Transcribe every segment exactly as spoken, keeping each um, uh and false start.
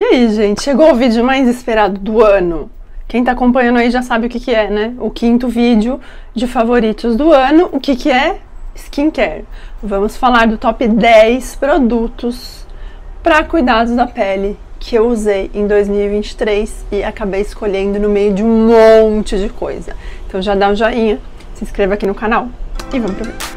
E aí, gente, chegou o vídeo mais esperado do ano. Quem tá acompanhando aí já sabe o que que é, né? O quinto vídeo de favoritos do ano. O que que é? Skincare. Vamos falar do top dez produtos para cuidados da pele que eu usei em dois mil e vinte e três e acabei escolhendo no meio de um monte de coisa. Então já dá um joinha, se inscreva aqui no canal e vamos pro vídeo.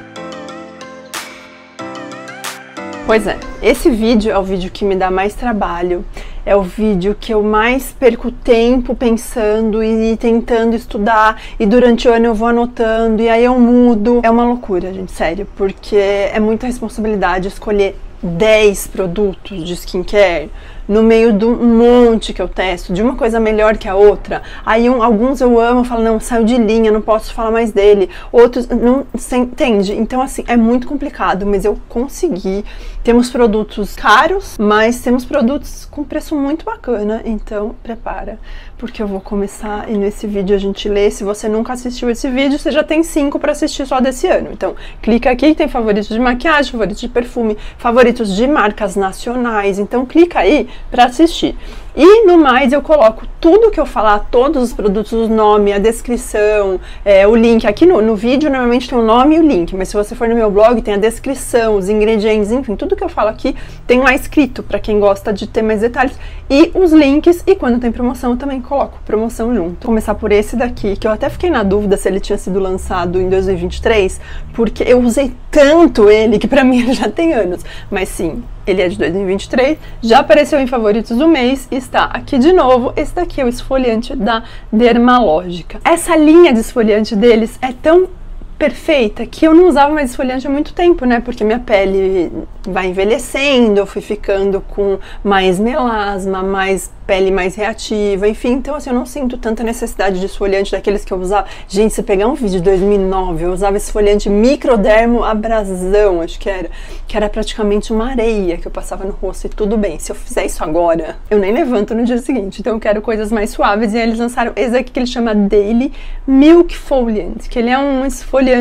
Pois é, esse vídeo é o vídeo que me dá mais trabalho, é o vídeo que eu mais perco tempo pensando e tentando estudar, e durante o ano eu vou anotando, e aí eu mudo. É uma loucura, gente, sério, porque é muita responsabilidade escolher dez produtos de skincare no meio de um monte que eu testo, de uma coisa melhor que a outra. Aí um, alguns eu amo, eu falo, não, saiu de linha, não posso falar mais dele. Outros, não, você entende? Então, assim, é muito complicado, mas eu consegui. Temos produtos caros, mas temos produtos com preço muito bacana, então prepara, porque eu vou começar e nesse vídeo a gente lê. Se você nunca assistiu esse vídeo, você já tem cinco para assistir só desse ano. Então, clica aqui que tem favoritos de maquiagem, favoritos de perfume, favoritos de marcas nacionais, então clica aí para assistir. E no mais eu coloco tudo que eu falar, todos os produtos, o nome, a descrição, é, o link. Aqui no, no vídeo normalmente tem o nome e o link, mas se você for no meu blog tem a descrição, os ingredientes, enfim, tudo que eu falo aqui tem lá escrito, para quem gosta de ter mais detalhes, e os links, e quando tem promoção eu também coloco promoção junto. Vou começar por esse daqui, que eu até fiquei na dúvida se ele tinha sido lançado em dois mil e vinte e três, porque eu usei tanto ele que pra mim ele já tem anos, mas sim, ele é de dois mil e vinte e três, já apareceu em favoritos do mês e está aqui de novo. Esse daqui é o esfoliante da Dermalogica. Essa linha de esfoliante deles é tão perfeita que eu não usava mais esfoliante há muito tempo, né? Porque minha pele vai envelhecendo, eu fui ficando com mais melasma, mais pele mais reativa, enfim. Então, assim, eu não sinto tanta necessidade de esfoliante daqueles que eu usava. Gente, se pegar um vídeo de dois mil e nove, eu usava esfoliante microdermo abrasão, acho que era, que era praticamente uma areia que eu passava no rosto, e tudo bem. Se eu fizer isso agora, eu nem levanto no dia seguinte. Então, eu quero coisas mais suaves, e aí eles lançaram esse aqui que ele chama Daily Milk Foliant, que ele é um esfoliante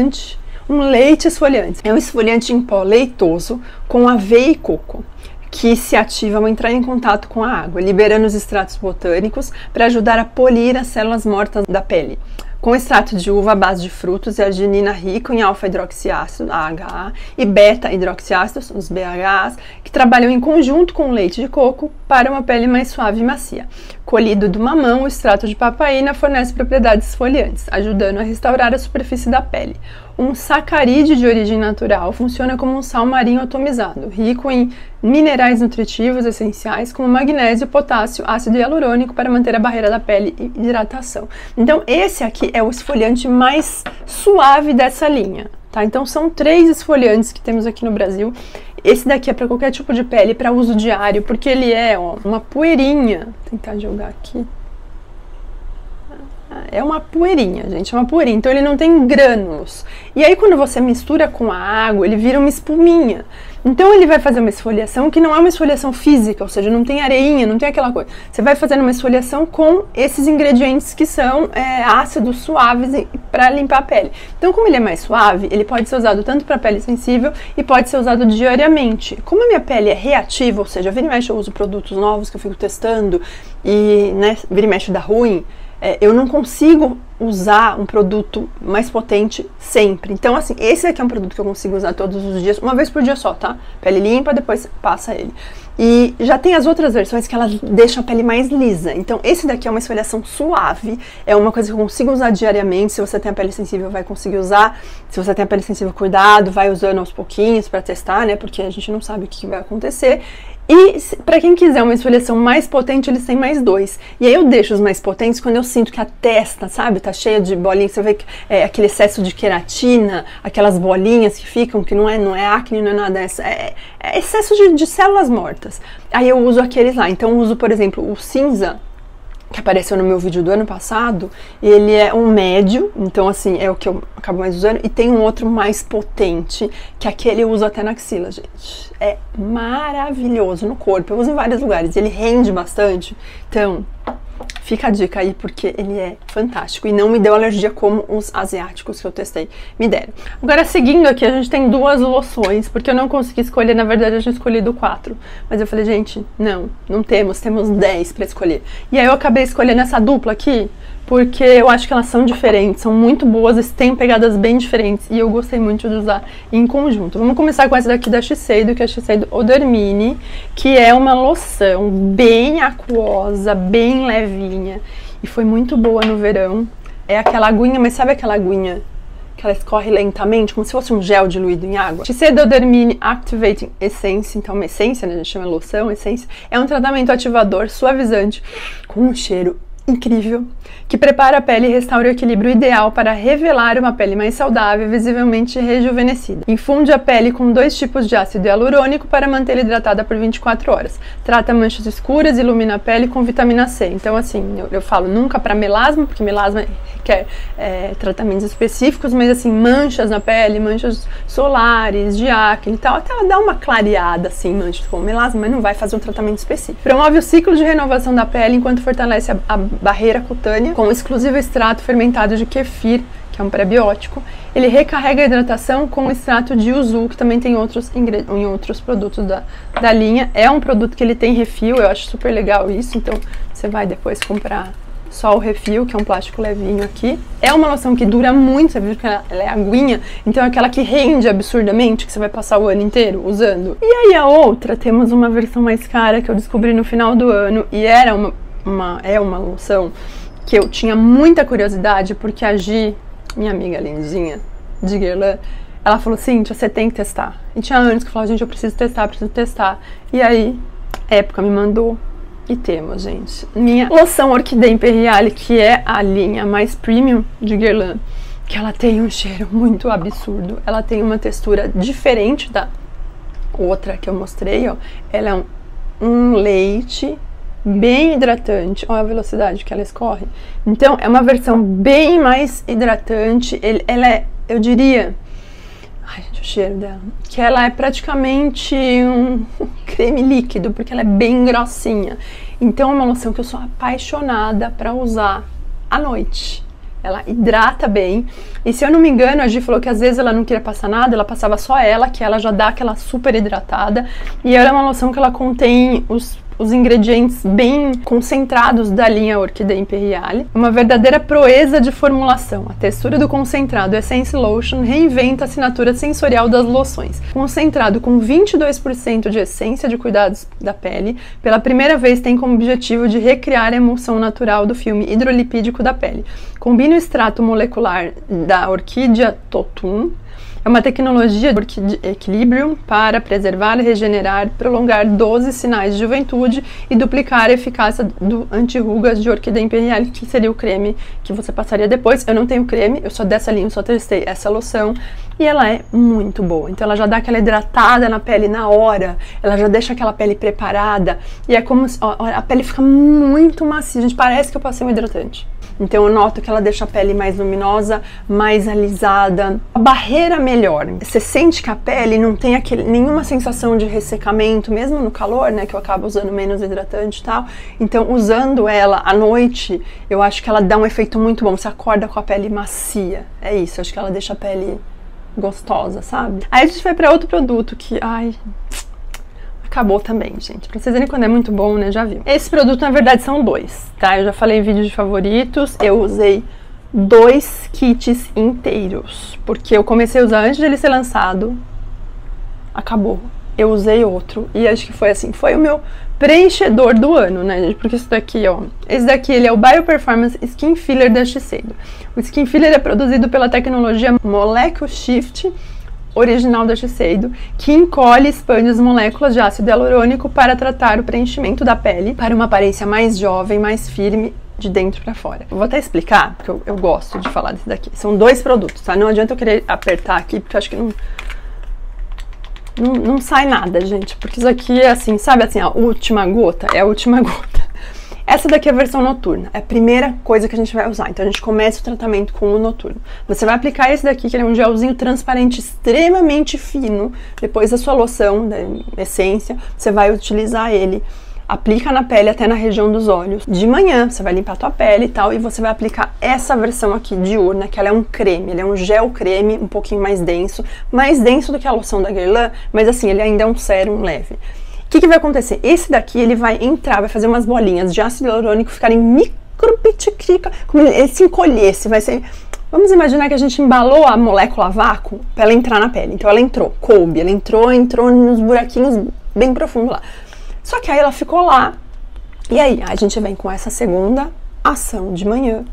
um leite esfoliante. É um esfoliante em pó leitoso com aveia e coco, que se ativa ao entrar em contato com a água, liberando os extratos botânicos para ajudar a polir as células mortas da pele. Com extrato de uva à base de frutos e arginina rico em alfa-hidroxiácido, A H A, e beta-hidroxiácidos, os B H As, que trabalham em conjunto com o leite de coco para uma pele mais suave e macia. Colhido do mamão, o extrato de papaina fornece propriedades esfoliantes, ajudando a restaurar a superfície da pele. Um sacarídeo de origem natural funciona como um sal marinho atomizado, rico em minerais nutritivos essenciais como magnésio, potássio, ácido hialurônico para manter a barreira da pele e hidratação. Então esse aqui é o esfoliante mais suave dessa linha, tá? Então são três esfoliantes que temos aqui no Brasil. Esse daqui é para qualquer tipo de pele, para uso diário, porque ele é, ó, uma poeirinha. Vou tentar jogar aqui. É uma poeirinha, gente, é uma poeirinha, então ele não tem grânulos. E aí quando você mistura com a água, ele vira uma espuminha. Então ele vai fazer uma esfoliação que não é uma esfoliação física, ou seja, não tem areinha, não tem aquela coisa. Você vai fazendo uma esfoliação com esses ingredientes que são é, ácidos suaves para limpar a pele. Então como ele é mais suave, ele pode ser usado tanto para pele sensível e pode ser usado diariamente. Como a minha pele é reativa, ou seja, vira e mexe eu uso produtos novos que eu fico testando e, né, vira e mexe dá ruim. É, eu não consigo usar um produto mais potente sempre. Então, assim, esse aqui é um produto que eu consigo usar todos os dias, uma vez por dia só, tá? Pele limpa, depois passa ele. E já tem as outras versões que elas deixam a pele mais lisa. Então, esse daqui é uma esfoliação suave, é uma coisa que eu consigo usar diariamente. Se você tem a pele sensível, vai conseguir usar. Se você tem a pele sensível, cuidado, vai usando aos pouquinhos pra testar, né? Porque a gente não sabe o que vai acontecer. E pra quem quiser uma esfoliação mais potente, eles têm mais dois. E aí eu deixo os mais potentes quando eu sinto que a testa, sabe, tá cheia de bolinhas. Você vê que, é, aquele excesso de queratina, aquelas bolinhas que ficam, que não é, não é acne, não é nada dessa. É, é excesso de, de células mortas. Aí eu uso aqueles lá. Então eu uso, por exemplo, o cinza, que apareceu no meu vídeo do ano passado. Ele é um médio, então assim, é o que eu acabo mais usando, e tem um outro mais potente, que aquele eu uso até na axila, gente. É maravilhoso no corpo, eu uso em vários lugares, ele rende bastante, então Fica a dica aí, porque ele é fantástico e não me deu alergia como os asiáticos que eu testei me deram. Agora, seguindo aqui, a gente tem duas loções, porque eu não consegui escolher, na verdade eu tinha escolhido quatro, mas eu falei, gente, não, não temos, temos dez pra escolher. E aí eu acabei escolhendo essa dupla aqui, porque eu acho que elas são diferentes, são muito boas, eles têm pegadas bem diferentes e eu gostei muito de usar em conjunto. Vamos começar com essa daqui da Shiseido, que é a Shiseido Eudermine, que é uma loção bem aquosa, bem levinha e foi muito boa no verão. É aquela aguinha, mas sabe aquela aguinha que ela escorre lentamente, como se fosse um gel diluído em água? Shiseido Eudermine Activating Essence, então uma essência, né, a gente chama loção, essência, é um tratamento ativador, suavizante, com um cheiro incrível, que prepara a pele e restaura o equilíbrio ideal para revelar uma pele mais saudável e visivelmente rejuvenescida. Infunde a pele com dois tipos de ácido hialurônico para mantê-la hidratada por vinte e quatro horas. Trata manchas escuras e ilumina a pele com vitamina C. Então, assim, eu, eu falo nunca para melasma, porque melasma requer é, tratamentos específicos, mas assim, manchas na pele, manchas solares, de acne e tal, até ela dá uma clareada, assim, manchas com melasma, mas não vai fazer um tratamento específico. Promove o ciclo de renovação da pele enquanto fortalece a, a barreira cutânea com exclusivo extrato fermentado de kefir, que é um prebiótico. Ele recarrega a hidratação com o extrato de yuzu, que também tem outros em outros produtos da, da linha. É um produto que ele tem refil, eu acho super legal isso, então você vai depois comprar só o refil, que é um plástico levinho aqui. É uma loção que dura muito, você viu que ela é aguinha, então é aquela que rende absurdamente, que você vai passar o ano inteiro usando. E aí a outra, temos uma versão mais cara que eu descobri no final do ano, e era uma Uma, é uma loção que eu tinha muita curiosidade, porque a Gi, minha amiga lindinha de Guerlain, ela falou, Cíntia, você tem que testar. E tinha anos que eu falava, gente, eu preciso testar, preciso testar. E aí, a Época me mandou e temos, gente, minha loção Orchidée Imperiale, que é a linha mais premium de Guerlain, que ela tem um cheiro muito absurdo, ela tem uma textura diferente da outra que eu mostrei, ó. Ela é um, um leite bem hidratante, olha a velocidade que ela escorre. Então é uma versão bem mais hidratante. Ele, ela é, eu diria, ai gente, o cheiro dela, que ela é praticamente um creme líquido, porque ela é bem grossinha. Então é uma loção que eu sou apaixonada pra usar à noite. Ela hidrata bem, e se eu não me engano, a Gi falou que às vezes ela não queria passar nada, ela passava só ela, que ela já dá aquela super hidratada. E ela é uma loção que ela contém os os ingredientes bem concentrados da linha Orchidée Imperiale. Uma verdadeira proeza de formulação. A textura do concentrado Essence Lotion reinventa a assinatura sensorial das loções. Concentrado com vinte e dois por cento de essência de cuidados da pele, pela primeira vez tem como objetivo de recriar a emulsão natural do filme hidrolipídico da pele. Combina o extrato molecular da orquídea totum. É uma tecnologia de equilíbrio para preservar, regenerar, prolongar doze sinais de juventude e duplicar a eficácia do anti-rugas de Orquídea Imperial, que seria o creme que você passaria depois. Eu não tenho creme, eu sou dessa linha, eu só testei essa loção e ela é muito boa. Então ela já dá aquela hidratada na pele na hora, ela já deixa aquela pele preparada e é como se, ó, a pele fica muito macia, gente, parece que eu passei um hidratante. Então eu noto que ela deixa a pele mais luminosa, mais alisada, a barreira melhor. Você sente que a pele não tem aquele, nenhuma sensação de ressecamento, mesmo no calor, né, que eu acabo usando menos hidratante e tal. Então usando ela à noite, eu acho que ela dá um efeito muito bom, você acorda com a pele macia, é isso, eu acho que ela deixa a pele gostosa, sabe? Aí a gente vai pra outro produto que, ai... acabou também, gente. Pra vocês verem quando é muito bom, né? Já viu. Esse produto, na verdade, são dois, tá? Eu já falei em vídeo de favoritos. Eu usei dois kits inteiros, porque eu comecei a usar antes dele ser lançado. Acabou. Eu usei outro. E acho que foi assim, foi o meu preenchedor do ano, né, gente? Porque isso daqui, ó. Esse daqui, ele é o BioPerformance Skin Filler da Shiseido. O Skin Filler é produzido pela tecnologia Molecule Shift, original da Shiseido, que encolhe e expande as moléculas de ácido hialurônico para tratar o preenchimento da pele para uma aparência mais jovem, mais firme, de dentro para fora. Eu vou até explicar, porque eu, eu gosto de falar desse daqui. São dois produtos, tá? Não adianta eu querer apertar aqui, porque eu acho que não... Não, não sai nada, gente, porque isso aqui é assim, sabe assim, a última gota? É a última gota. Essa daqui é a versão noturna, é a primeira coisa que a gente vai usar, então a gente começa o tratamento com o noturno. Você vai aplicar esse daqui, que ele é um gelzinho transparente extremamente fino, depois da sua loção, da essência, você vai utilizar ele aplica na pele até na região dos olhos. De manhã, você vai limpar a tua pele e tal, e você vai aplicar essa versão aqui diurna, que ela é um creme, ele é um gel creme, um pouquinho mais denso, mais denso do que a loção da Guerlain, mas assim, ele ainda é um sérum leve. O que que vai acontecer? Esse daqui, ele vai entrar, vai fazer umas bolinhas de ácido hialurônico ficarem micro pitiquica, como ele se encolhesse, vai ser... Vamos imaginar que a gente embalou a molécula a vácuo para ela entrar na pele. Então ela entrou, coube, ela entrou, entrou nos buraquinhos bem profundos lá. Só que aí ela ficou lá, e aí a gente vem com essa segunda ação de manhã.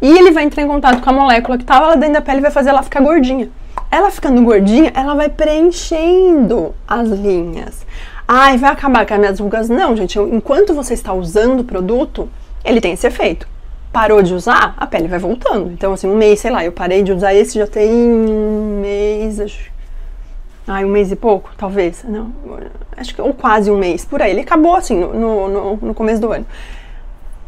E ele vai entrar em contato com a molécula que estava lá dentro da pele e vai fazer ela ficar gordinha. Ela ficando gordinha, ela vai preenchendo as linhas. Ai, vai acabar com as minhas rugas? Não, gente, eu, enquanto você está usando o produto, ele tem esse efeito. Parou de usar, a pele vai voltando. Então, assim, um mês, sei lá, eu parei de usar esse já tem um mês, acho... Ai, um mês e pouco, talvez, não, acho que, ou quase um mês, por aí. Ele acabou, assim, no, no, no começo do ano.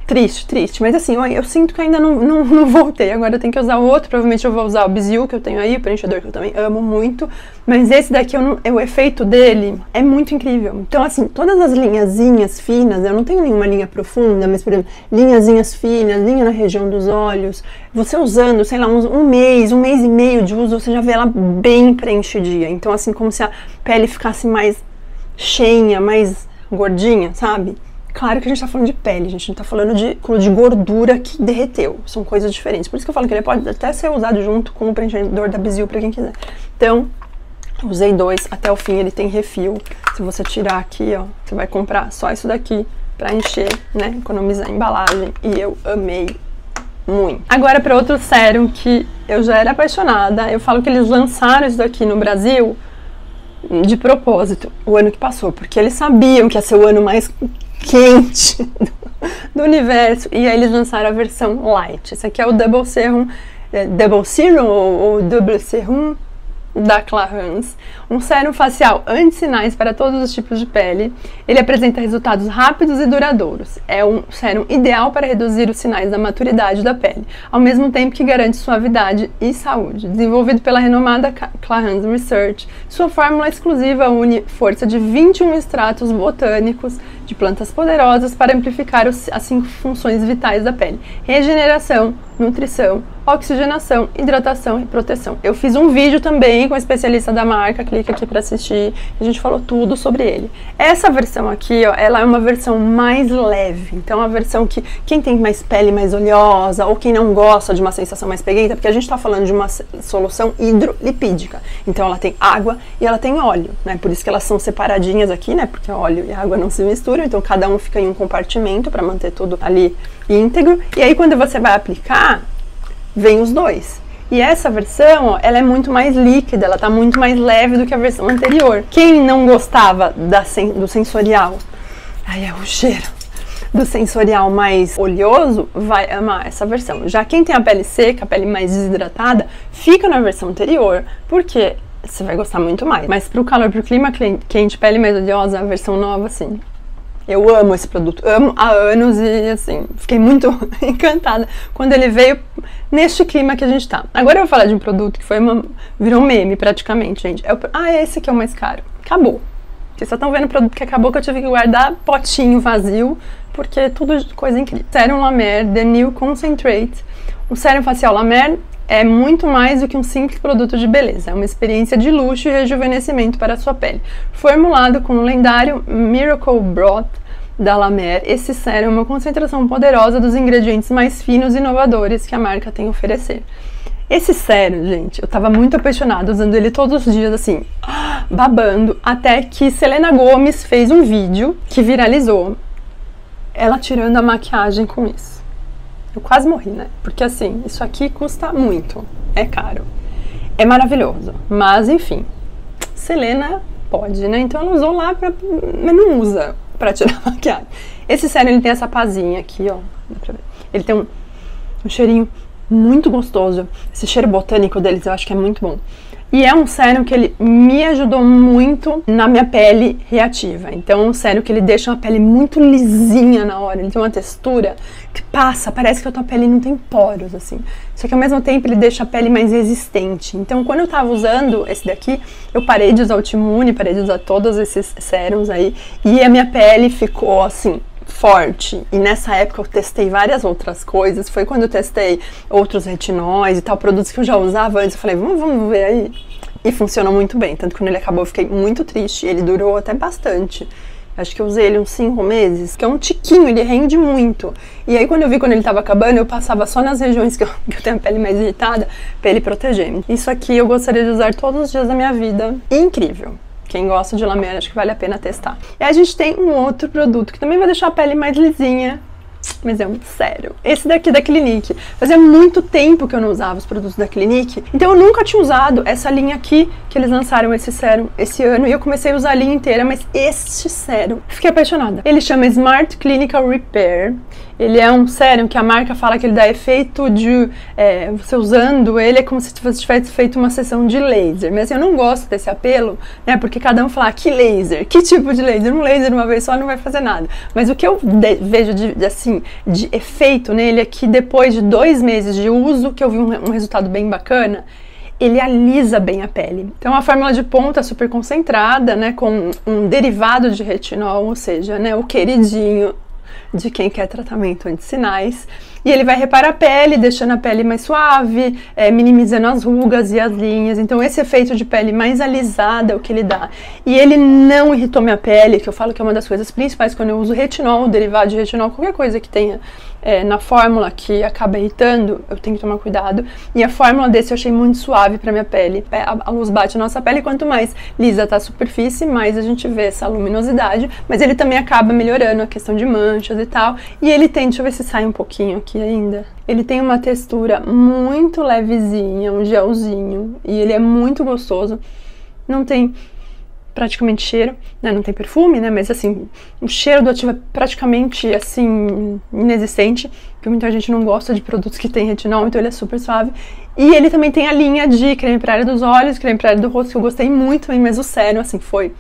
Triste, triste, mas assim, eu, eu sinto que ainda não, não, não voltei. Agora eu tenho que usar outro, provavelmente eu vou usar o Bisil, que eu tenho aí, o preenchedor que eu também amo muito. Mas esse daqui, eu não, eu, o efeito dele é muito incrível. Então assim, todas as linhazinhas finas, eu não tenho nenhuma linha profunda, mas por exemplo, linhazinhas finas, linha na região dos olhos. Você usando, sei lá, um, um mês, um mês e meio de uso, você já vê ela bem preenchidinha. Então assim, como se a pele ficasse mais cheinha, mais gordinha, sabe? Claro que a gente tá falando de pele, gente, não tá falando de, de gordura que derreteu. São coisas diferentes. Por isso que eu falo que ele pode até ser usado junto com o preenchedor da Bisil pra quem quiser. Então, usei dois até o fim, ele tem refil. Se você tirar aqui, ó, você vai comprar só isso daqui pra encher, né, economizar a embalagem. E eu amei muito. Agora pra outro sérum que eu já era apaixonada, eu falo que eles lançaram isso daqui no Brasil de propósito o ano que passou, porque eles sabiam que ia ser o ano mais... quente do, do universo, e aí eles lançaram a versão light. Esse aqui é o Double Serum, é, Double Serum ou, ou Double Serum da Clarins, um sérum facial anti-sinais para todos os tipos de pele. Ele apresenta resultados rápidos e duradouros. É um sérum ideal para reduzir os sinais da maturidade da pele, ao mesmo tempo que garante suavidade e saúde. Desenvolvido pela renomada Clarins Research, sua fórmula exclusiva une força de vinte e um extratos botânicos de plantas poderosas para amplificar os, as cinco funções vitais da pele: regeneração, nutrição, oxigenação, hidratação e proteção. Eu fiz um vídeo também com a especialista da marca, clica aqui para assistir, a gente falou tudo sobre ele. Essa versão aqui, ó, ela é uma versão mais leve, então a versão que quem tem mais pele mais oleosa ou quem não gosta de uma sensação mais peguenta, porque a gente tá falando de uma solução hidrolipídica, então ela tem água e ela tem óleo, né, por isso que elas são separadinhas aqui, né, porque óleo e água não se misturam, então cada um fica em um compartimento para manter tudo ali íntegro, e aí quando você vai aplicar, vem os dois. E essa versão, ó, ela é muito mais líquida, ela tá muito mais leve do que a versão anterior. Quem não gostava da sen do sensorial, ai é o cheiro, do sensorial mais oleoso, vai amar essa versão. Já quem tem a pele seca, a pele mais desidratada, fica na versão anterior, porque você vai gostar muito mais. Mas pro calor, pro clima quente, pele mais oleosa, a versão nova, sim. Eu amo esse produto, amo há anos e, assim, fiquei muito encantada quando ele veio neste clima que a gente tá. Agora eu vou falar de um produto que foi uma, virou um meme praticamente, gente. É o, ah, esse aqui é o mais caro. Acabou. Vocês só estão vendo o produto que acabou, que eu tive que guardar potinho vazio, porque é tudo coisa incrível. Sérum La Mer, The New Concentrate. O sérum facial La Mer é muito mais do que um simples produto de beleza, é uma experiência de luxo e rejuvenescimento para a sua pele. Formulado com o lendário Miracle Broth da La Mer, esse sérum é uma concentração poderosa dos ingredientes mais finos e inovadores que a marca tem a oferecer. Esse sérum, gente, eu tava muito apaixonada, usando ele todos os dias, assim, babando, até que Selena Gomez fez um vídeo que viralizou, ela tirando a maquiagem com isso. Eu quase morri, né? Porque assim, isso aqui custa muito, é caro, é maravilhoso, mas enfim, Selena pode, né? Então ela usou lá, pra, mas não usa pra tirar a maquiagem. Esse sérum, ele tem essa pazinha aqui, ó, dá pra ver. Ele tem um, um cheirinho muito gostoso, esse cheiro botânico deles eu acho que é muito bom. E é um sérum que ele me ajudou muito na minha pele reativa. Então é um sérum que ele deixa uma pele muito lisinha na hora. Ele tem uma textura que passa, parece que a tua pele não tem poros, assim. Só que ao mesmo tempo ele deixa a pele mais resistente. Então quando eu tava usando esse daqui, eu parei de usar o Ultimune, parei de usar todos esses sérums aí. E a minha pele ficou assim... forte. E nessa época eu testei várias outras coisas, foi quando eu testei outros retinóis e tal, produtos que eu já usava antes, eu falei, vamos, vamos ver aí. E funcionou muito bem, tanto que quando ele acabou eu fiquei muito triste, ele durou até bastante. Acho que eu usei ele uns cinco meses, que é um tiquinho, ele rende muito. E aí quando eu vi quando ele tava acabando, eu passava só nas regiões que eu, que eu tenho a pele mais irritada, pra ele proteger. Isso aqui eu gostaria de usar todos os dias da minha vida. Incrível! Quem gosta de La Mer, acho que vale a pena testar. E a gente tem um outro produto que também vai deixar a pele mais lisinha, mas é um sério. Esse daqui da Clinique. Fazia muito tempo que eu não usava os produtos da Clinique, então eu nunca tinha usado essa linha aqui, que eles lançaram esse sérum esse ano, e eu comecei a usar a linha inteira, mas este sérum, fiquei apaixonada. Ele chama Smart Clinical Repair. Ele é um sérum que a marca fala que ele dá efeito de... É, você usando ele é como se você tivesse feito uma sessão de laser. Mas eu não gosto desse apelo, né? Porque cada um fala, ah, que laser? Que tipo de laser? Um laser uma vez só não vai fazer nada. Mas o que eu de, vejo de, de, assim, de efeito nele é que depois de dois meses de uso, que eu vi um, um resultado bem bacana, ele alisa bem a pele. Então a fórmula de ponta super concentrada, né? Com um derivado de retinol, ou seja, né? O queridinho... de quem quer tratamento anti-sinais. E ele vai reparar a pele, deixando a pele mais suave, é, minimizando as rugas e as linhas. Então esse efeito de pele mais alisada é o que ele dá. E ele não irritou minha pele, que eu falo que é uma das coisas principais quando eu uso retinol, derivado de retinol, qualquer coisa que tenha é, na fórmula que acaba irritando, eu tenho que tomar cuidado. E a fórmula desse eu achei muito suave pra minha pele. A luz bate na nossa pele, quanto mais lisa tá a superfície, mais a gente vê essa luminosidade. Mas ele também acaba melhorando a questão de manchas e tal. E ele tem, deixa eu ver se sai um pouquinho aqui ainda. Ele tem uma textura muito levezinha, um gelzinho, e ele é muito gostoso. Não tem praticamente cheiro, né? Não tem perfume, né? Mas assim, o cheiro do ativo é praticamente assim inexistente, porque muita gente não gosta de produtos que tem retinol, então ele é super suave. E ele também tem a linha de creme para área dos olhos, creme para área do rosto, que eu gostei muito, mas o sério, assim, foi...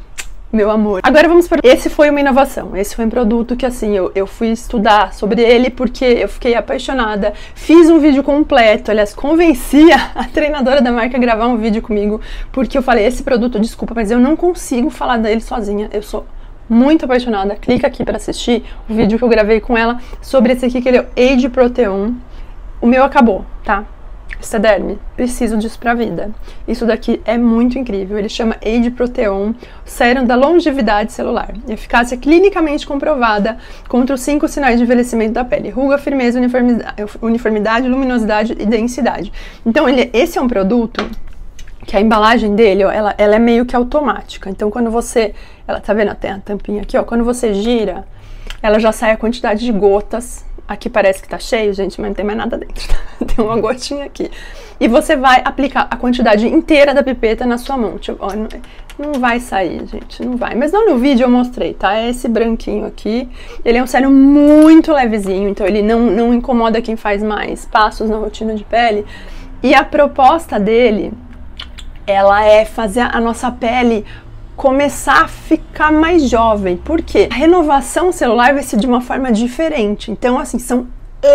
meu amor. Agora vamos para... Esse foi uma inovação, esse foi um produto que assim, eu, eu fui estudar sobre ele porque eu fiquei apaixonada, fiz um vídeo completo, aliás, convenci a treinadora da marca a gravar um vídeo comigo, porque eu falei, esse produto, desculpa, mas eu não consigo falar dele sozinha, eu sou muito apaixonada, clica aqui para assistir o vídeo que eu gravei com ela sobre esse aqui, que ele é o Age Proteom. O meu acabou, tá? Esthederm, preciso disso pra vida. Isso daqui é muito incrível. Ele chama Age Proteom, sérum da longevidade celular. Eficácia clinicamente comprovada contra os cinco sinais de envelhecimento da pele: ruga, firmeza, uniformidade, uniformidade, luminosidade e densidade. Então, ele, esse é um produto que a embalagem dele, ó, ela, ela é meio que automática. Então, quando você... Ela tá vendo até a tampinha aqui, ó. Quando você gira, ela já sai a quantidade de gotas. Aqui parece que tá cheio, gente, mas não tem mais nada dentro, tá? Tem uma gotinha aqui. E você vai aplicar a quantidade inteira da pipeta na sua mão. Tipo, ó, não, não vai sair, gente, não vai. Mas não no vídeo eu mostrei, tá? É esse branquinho aqui. Ele é um sérum muito levezinho, então ele não, não incomoda quem faz mais passos na rotina de pele. E a proposta dele, ela é fazer a nossa pele... começar a ficar mais jovem, porque a renovação celular vai ser de uma forma diferente. Então, assim, são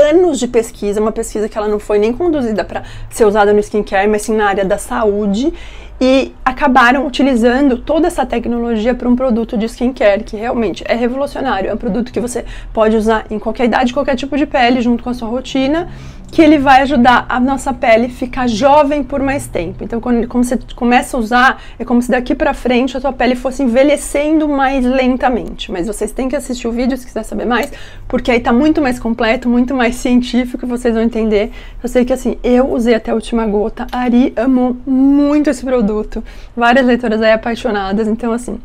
anos de pesquisa, uma pesquisa que ela não foi nem conduzida para ser usada no skincare, mas sim na área da saúde, e acabaram utilizando toda essa tecnologia para um produto de skincare que realmente é revolucionário, é um produto que você pode usar em qualquer idade, qualquer tipo de pele, junto com a sua rotina, que ele vai ajudar a nossa pele ficar jovem por mais tempo. Então, quando, quando você começa a usar, é como se daqui pra frente a tua pele fosse envelhecendo mais lentamente. Mas vocês têm que assistir o vídeo se quiser saber mais, porque aí tá muito mais completo, muito mais científico, vocês vão entender. Eu sei que assim, eu usei até a última gota, a Ari amou muito esse produto, várias leitoras aí apaixonadas, então assim...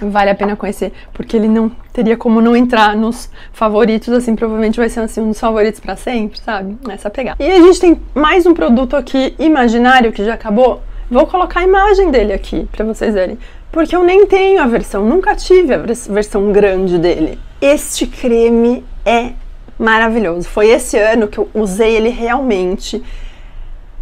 vale a pena conhecer, porque ele não teria como não entrar nos favoritos, assim, provavelmente vai ser assim, um dos favoritos pra sempre, sabe? Essa pegada. E a gente tem mais um produto aqui, imaginário, que já acabou. Vou colocar a imagem dele aqui, pra vocês verem, porque eu nem tenho a versão, nunca tive a versão grande dele. Este creme é maravilhoso, foi esse ano que eu usei ele realmente.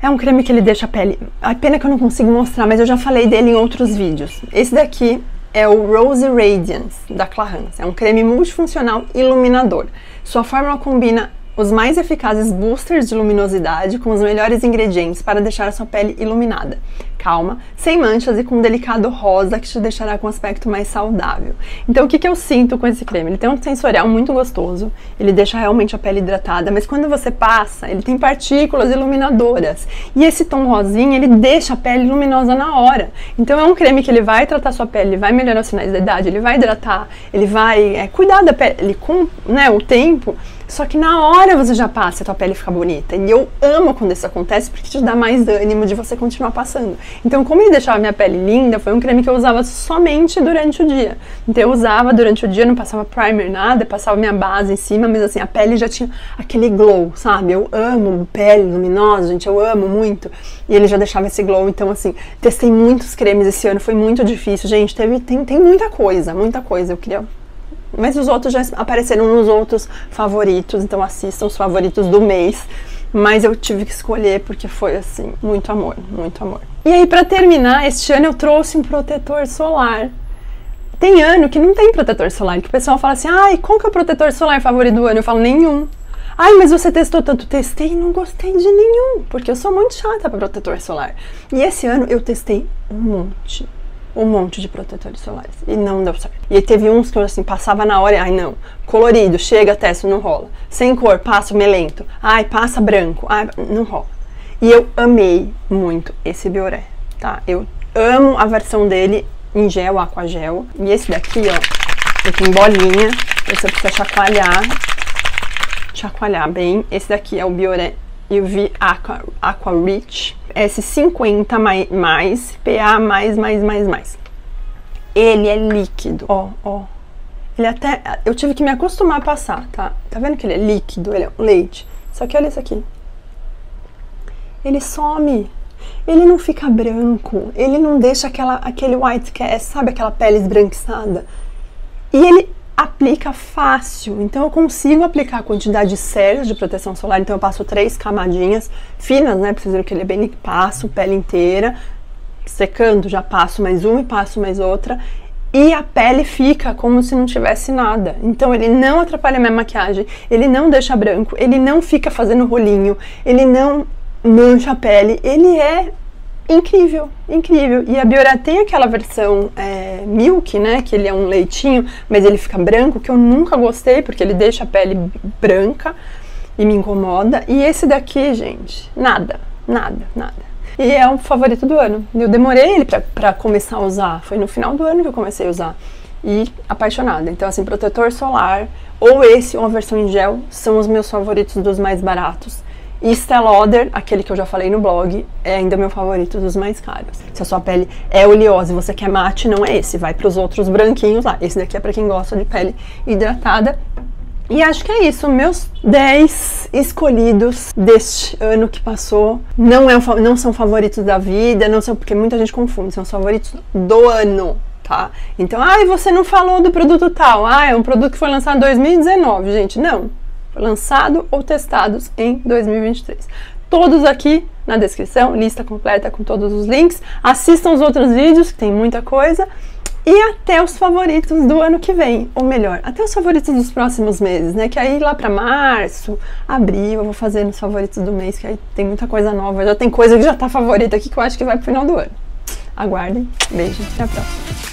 É um creme que ele deixa a pele... A pena que eu não consigo mostrar, mas eu já falei dele em outros vídeos. Esse daqui é o Rose Radiance, da Clarins. É um creme multifuncional iluminador. Sua fórmula combina os mais eficazes boosters de luminosidade com os melhores ingredientes para deixar a sua pele iluminada, calma, sem manchas e com um delicado rosa que te deixará com um aspecto mais saudável. Então o que, que eu sinto com esse creme? Ele tem um sensorial muito gostoso, ele deixa realmente a pele hidratada, mas quando você passa, ele tem partículas iluminadoras. E esse tom rosinha, ele deixa a pele luminosa na hora. Então é um creme que ele vai tratar sua pele, ele vai melhorar os sinais da idade, ele vai hidratar, ele vai é, cuidar da pele com né, o tempo, só que na hora você já passa e a tua pele fica bonita. E eu amo quando isso acontece porque te dá mais ânimo de você continuar passando. Então, como ele deixava a minha pele linda, foi um creme que eu usava somente durante o dia. Então, eu usava durante o dia, não passava primer, nada, passava minha base em cima, mas assim, a pele já tinha aquele glow, sabe? Eu amo pele luminosa, gente, eu amo muito. E ele já deixava esse glow, então assim, testei muitos cremes esse ano, foi muito difícil. Gente, teve, tem, tem muita coisa, muita coisa, eu queria... Mas os outros já apareceram nos outros favoritos, então assistam os favoritos do mês. Mas eu tive que escolher porque foi assim, muito amor, muito amor. E aí pra terminar, este ano eu trouxe um protetor solar. Tem ano que não tem protetor solar, que o pessoal fala assim, ai, qual que é o protetor solar favorito do ano? Eu falo, nenhum. Ai, mas você testou tanto? Testei e não gostei de nenhum, porque eu sou muito chata pra protetor solar. E esse ano eu testei um monte. um monte de protetores solares e não deu certo. E teve uns que eu assim, passava na hora e, ai não, colorido, chega, testo, não rola. Sem cor, passo melento, ai, passa branco, ai, não rola. E eu amei muito esse Bioré, tá? Eu amo a versão dele em gel, aqua gel. E esse daqui, ó, ele tem bolinha, você precisa chacoalhar, chacoalhar bem. Esse daqui é o Bioré U V Aqua, Aqua Rich, S cinquenta mais, mais, P A mais, mais, mais, mais. Ele é líquido, ó, ó. Ele até, eu tive que me acostumar a passar, tá? Tá vendo que ele é líquido, ele é um leite. Só que olha isso aqui. Ele some. Ele não fica branco. Ele não deixa aquela, aquele white cast, sabe? Aquela pele esbranquiçada. E ele... aplica fácil, então eu consigo aplicar a quantidade certa de proteção solar, então eu passo três camadinhas finas, né, pra vocês verem que ele é bem, passo pele inteira, secando já passo mais uma e passo mais outra, e a pele fica como se não tivesse nada, então ele não atrapalha a minha maquiagem, ele não deixa branco, ele não fica fazendo rolinho, ele não mancha a pele, ele é incrível, incrível. E a Bioré tem aquela versão é, milk, né, que ele é um leitinho, mas ele fica branco, que eu nunca gostei, porque ele deixa a pele branca e me incomoda. E esse daqui, gente, nada, nada, nada. E é o favorito do ano. Eu demorei ele pra, pra começar a usar, foi no final do ano que eu comecei a usar. E apaixonada. Então, assim, protetor solar, ou esse, ou a versão em gel, são os meus favoritos dos mais baratos. E Estée Lauder, aquele que eu já falei no blog, é ainda meu favorito dos mais caros. Se a sua pele é oleosa e você quer mate, não é esse. Vai para os outros branquinhos lá. Esse daqui é para quem gosta de pele hidratada. E acho que é isso. Meus dez escolhidos deste ano que passou. Não, é, não são favoritos da vida, não são, porque muita gente confunde. São os favoritos do ano. Tá? Então, ah, e você não falou do produto tal. Ah, é um produto que foi lançado em dois mil e dezenove, gente. Não. Lançado ou testados em dois mil e vinte e três. Todos aqui na descrição, lista completa com todos os links. Assistam os outros vídeos, que tem muita coisa. E até os favoritos do ano que vem, ou melhor, até os favoritos dos próximos meses, né? Que aí lá pra março, abril, eu vou fazer nos favoritos do mês, que aí tem muita coisa nova. Já tem coisa que já tá favorita aqui, que eu acho que vai pro final do ano. Aguardem. Beijo, até a próxima.